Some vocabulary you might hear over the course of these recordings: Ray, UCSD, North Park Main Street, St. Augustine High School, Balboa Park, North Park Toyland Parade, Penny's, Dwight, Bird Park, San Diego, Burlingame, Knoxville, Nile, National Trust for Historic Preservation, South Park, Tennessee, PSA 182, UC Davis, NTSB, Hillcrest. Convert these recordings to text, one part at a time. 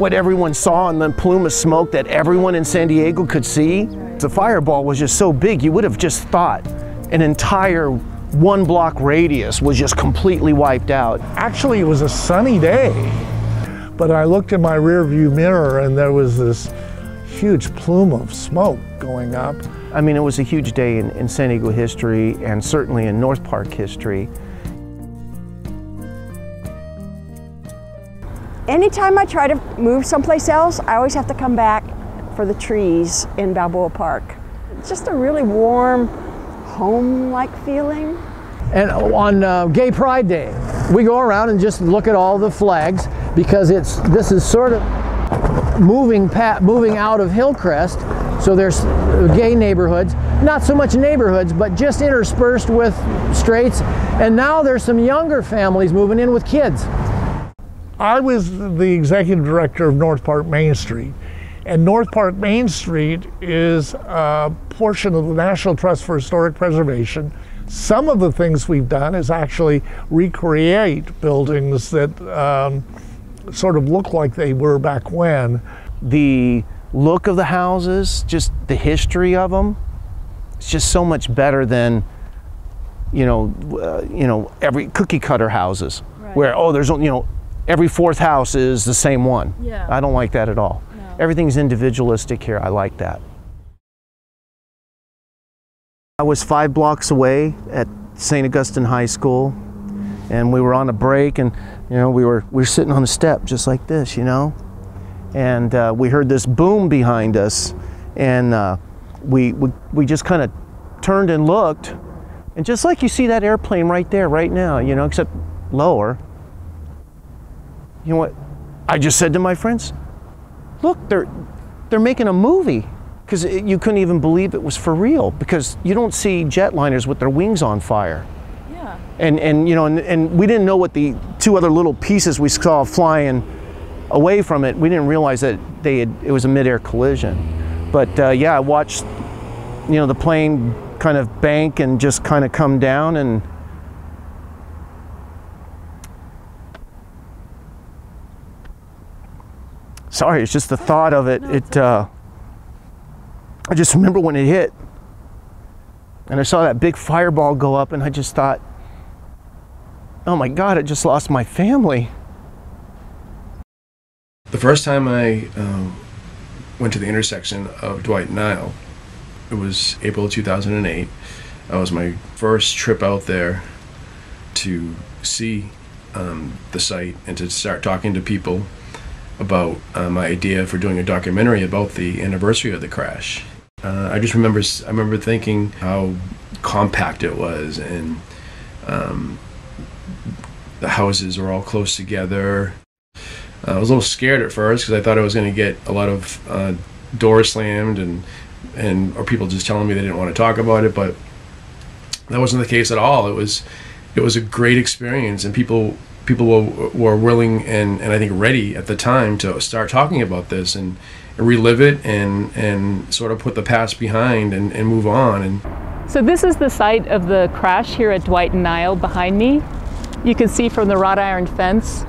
what everyone saw and the plume of smoke that everyone in San Diego could see. The fireball was just so big, you would have just thought an entire one-block radius was just completely wiped out. Actually, it was a sunny day, but I looked in my rearview mirror and there was this huge plume of smoke going up. I mean, it was a huge day in San Diego history and certainly in North Park history. Anytime I try to move someplace else, I always have to come back for the trees in Balboa Park. It's just a really warm, home-like feeling. And on Gay Pride Day, we go around and just look at all the flags, because this is sort of moving out of Hillcrest, so there's gay neighborhoods, not so much neighborhoods, but just interspersed with straights, and now there's some younger families moving in with kids. I was the executive director of North Park Main Street, and North Park Main Street is a portion of the National Trust for Historic Preservation. Some of the things we've done is actually recreate buildings that sort of look like they were back when. The look of the houses, just the history of them, it's just so much better than, every cookie cutter houses, right, where, oh, there's, every fourth house is the same one. Yeah. I don't like that at all. No. Everything's individualistic here. I like that. I was 5 blocks away at St. Augustine High School, and we were on a break, and we were sitting on a step just like this, and we heard this boom behind us, and we just kind of turned and looked, and just like you see that airplane right there right now, except lower. You know what? I just said to my friends, look, they're making a movie, because you couldn't even believe it was for real, because you don't see jetliners with their wings on fire. Yeah. And we didn't know what the 2 other little pieces we saw flying away from it. We didn't realize that it was a midair collision. But yeah, I watched the plane kind of bank and just kind of come down, and sorry, it's just the thought of it. I just remember when it hit, and I saw that big fireball go up, and I just thought, oh my God, I just lost my family. The first time I went to the intersection of Dwight and Nile, it was April 2008. That was my first trip out there to see the site and to start talking to people about my idea for doing a documentary about the anniversary of the crash. I remember thinking how compact it was, and the houses were all close together. I was a little scared at first because I thought I was going to get a lot of doors slammed or people just telling me they didn't want to talk about it, but that wasn't the case at all. It was a great experience, and people were willing and I think ready at the time to start talking about this and relive it and sort of put the past behind and move on. So this is the site of the crash here at Dwight and Nile behind me. You can see from the wrought iron fence,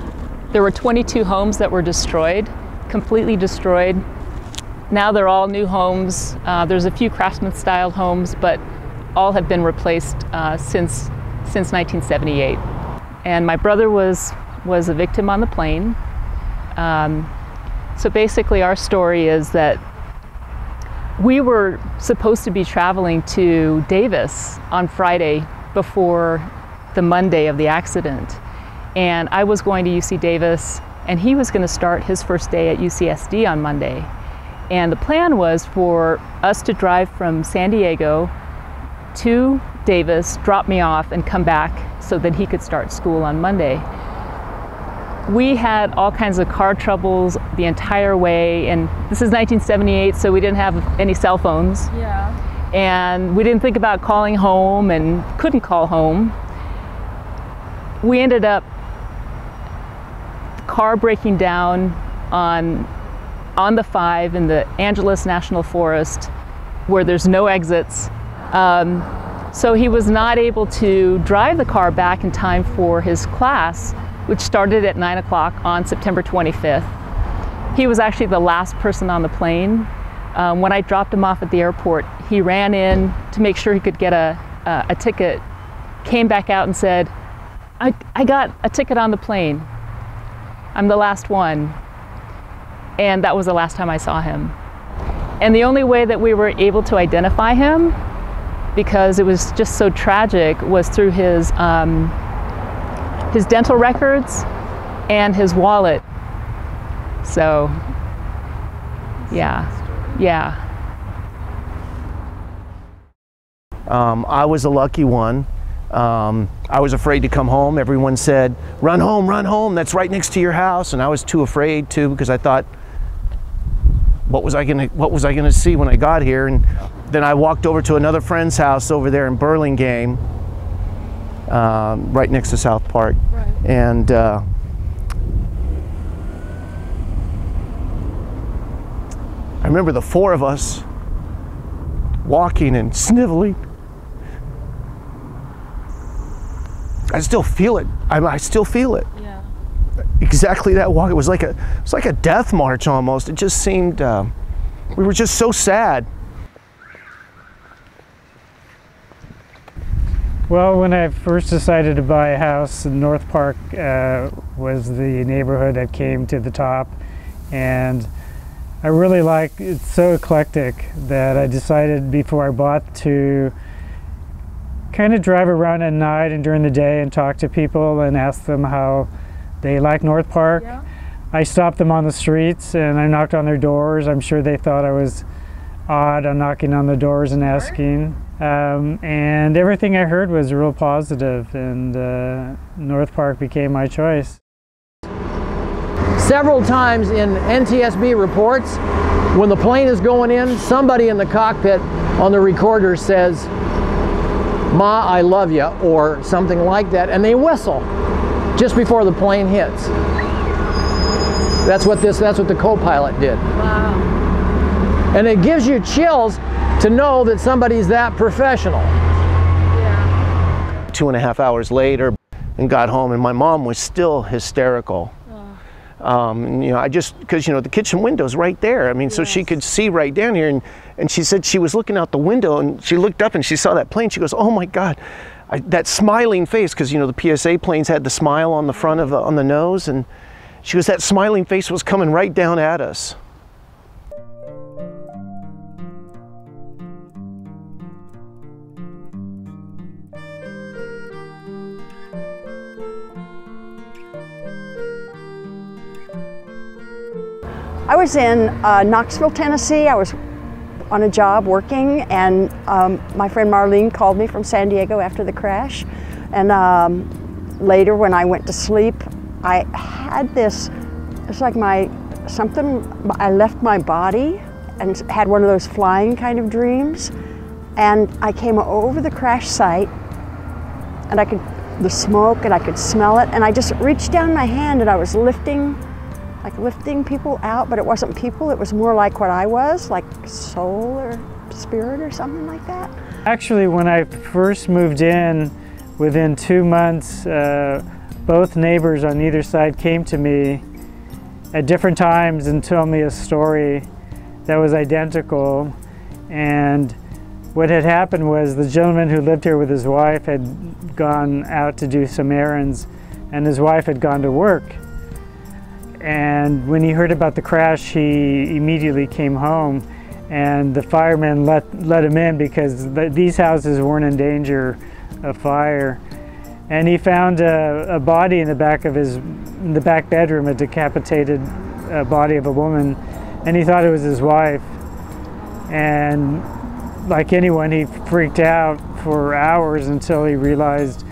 there were 22 homes that were destroyed, completely destroyed. Now they're all new homes. There's a few craftsman-style homes, but all have been replaced since 1978. And my brother was a victim on the plane. So basically our story is that we were supposed to be traveling to Davis on Friday before the Monday of the accident. And I was going to UC Davis, and he was going to start his first day at UCSD on Monday. And the plan was for us to drive from San Diego to Davis, drop me off, and come back so that he could start school on Monday. We had all kinds of car troubles the entire way, and this is 1978, so we didn't have any cell phones. Yeah. And we didn't think about calling home and couldn't call home. We ended up car breaking down on the 5 in the Angeles National Forest, where there's no exits. So he was not able to drive the car back in time for his class, which started at 9 o'clock on September 25th. He was actually the last person on the plane. When I dropped him off at the airport, he ran in to make sure he could get a ticket, came back out and said, I got a ticket on the plane. I'm the last one. And that was the last time I saw him. And the only way that we were able to identify him, because it was just so tragic, was through his dental records and his wallet. So, yeah. I was a lucky one. I was afraid to come home. Everyone said, run home, that's right next to your house. And I was too afraid to, because I thought, what was I gonna see when I got here? And then I walked over to another friend's house over there in Burlingame, right next to South Park. Right. And I remember the four of us walking and sniveling. I still feel it. I still feel it. Yeah. Exactly that walk. It was like a death march almost. It just seemed we were just so sad. Well, when I first decided to buy a house, North Park was the neighborhood that came to the top, and I really like it's so eclectic that I decided before I bought to kind of drive around at night and during the day and talk to people and ask them how they like North Park. Yeah. I stopped them on the streets and I knocked on their doors. I'm sure they thought I was odd on knocking on the doors and asking. And everything I heard was real positive, and North Park became my choice. Several times in NTSB reports, when the plane is going in, somebody in the cockpit on the recorder says, "Ma, I love you," or something like that, and they whistle just before the plane hits. That's what the co-pilot did. Wow. And it gives you chills to know that somebody's that professional. Yeah. 2.5 hours later, and got home, and my mom was still hysterical. Oh. And, you know, I just, because, you know, the kitchen window's right there. I mean, yes. So she could see right down here, and she said she was looking out the window, and she looked up and she saw that plane. She goes, "Oh my God." That smiling face, because, you know, the PSA planes had the smile on the front of on the nose, and she goes, that smiling face was coming right down at us. I was in Knoxville, Tennessee. I was on a job working, and my friend Marlene called me from San Diego after the crash, and later when I went to sleep, I had this, it's like I left my body and had one of those flying kind of dreams, and I came over the crash site, and the smoke, and I could smell it, and I just reached down my hand and I was lifting people out, but it wasn't people, it was more like what I was, like soul or spirit or something like that. Actually, when I first moved in, within 2 months, both neighbors on either side came to me at different times and told me a story that was identical. And what had happened was the gentleman who lived here with his wife had gone out to do some errands, and his wife had gone to work. And when he heard about the crash, he immediately came home, and the firemen let him in because these houses weren't in danger of fire. And he found a body in the back of in the back bedroom, a decapitated body of a woman, and he thought it was his wife. And like anyone, he freaked out for hours until he realized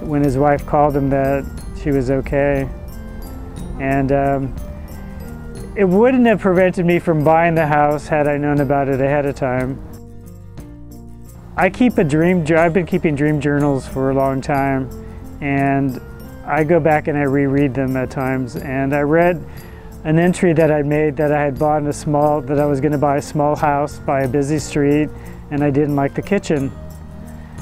when his wife called him that she was okay. And it wouldn't have prevented me from buying the house had I known about it ahead of time. I've been keeping dream journals for a long time, and I go back and I reread them at times. And I read an entry that I made that I had bought that I was gonna buy a small house by a busy street, and I didn't like the kitchen.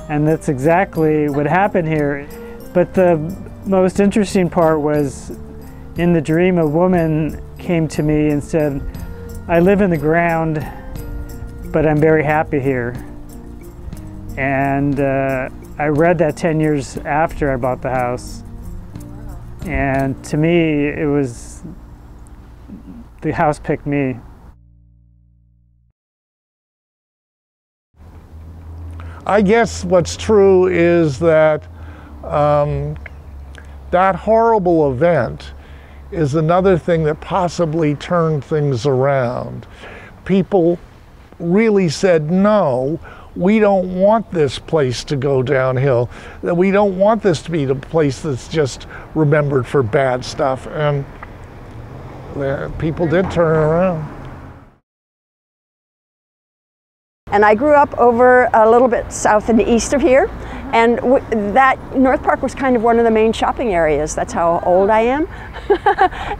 And that's exactly what happened here. But the most interesting part was, in the dream, a woman came to me and said, "I live in the ground, but I'm very happy here." And I read that 10 years after I bought the house. And to me, it was, the house picked me. I guess what's true is that that horrible event is another thing that possibly turned things around. People really said, no, we don't want this place to go downhill. We don't want this to be the place that's just remembered for bad stuff. And people did turn around. And I grew up over a little bit south and east of here, and that North Park was kind of one of the main shopping areas. That's how old I am.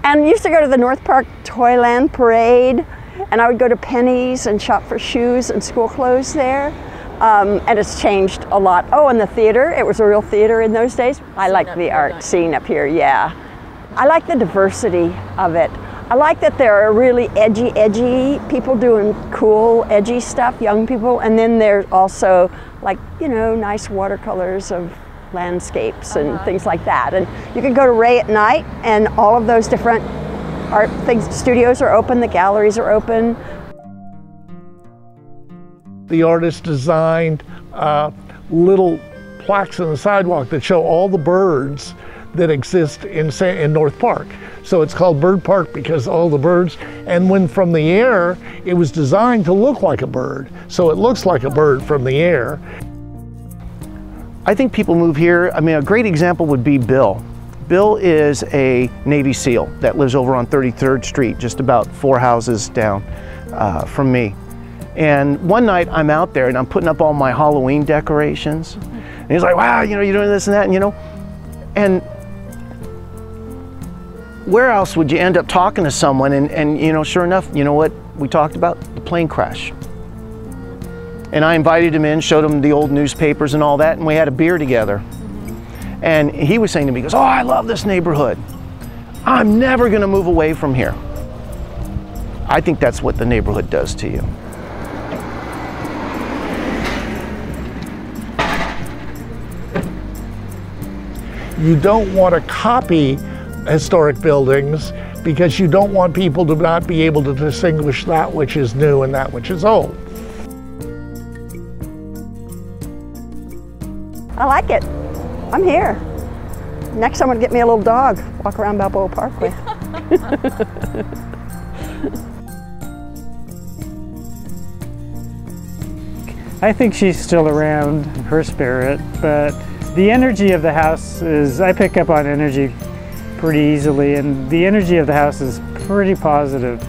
And used to go to the North Park Toyland Parade, and I would go to Penny's and shop for shoes and school clothes there. And it's changed a lot. Oh, and the theater, it was a real theater in those days. I like the art scene up here, yeah. I like the diversity of it. I like that there are really edgy people doing cool, edgy stuff, young people, and then there's also, like, you know, nice watercolors of landscapes and things like that. And you can go to Ray at night, and all of those different art things, studios are open, the galleries are open. The artist designed little plaques on the sidewalk that show all the birds that exist in North Park. So it's called Bird Park because all the birds, and when from the air, it was designed to look like a bird. So it looks like a bird from the air. I think people move here. I mean, a great example would be Bill. Bill is a Navy SEAL that lives over on 33rd Street, just about 4 houses down from me. And one night I'm out there and I'm putting up all my Halloween decorations. And he's like, wow, you know, you're doing this and that, and you know. And where else would you end up talking to someone? And you know, sure enough, you know what we talked about? The plane crash. And I invited him in, showed him the old newspapers and all that, and we had a beer together. And he was saying to me, he goes, oh, I love this neighborhood. I'm never gonna move away from here. I think that's what the neighborhood does to you. You don't want to copy historic buildings because you don't want people to not be able to distinguish that which is new and that which is old. I like it. I'm here. Next I'm going to get me a little dog, walk around Balboa Park with. I think she's still around in her spirit, but the energy of the house is, I pick up on energy pretty easily, and the energy of the house is pretty positive.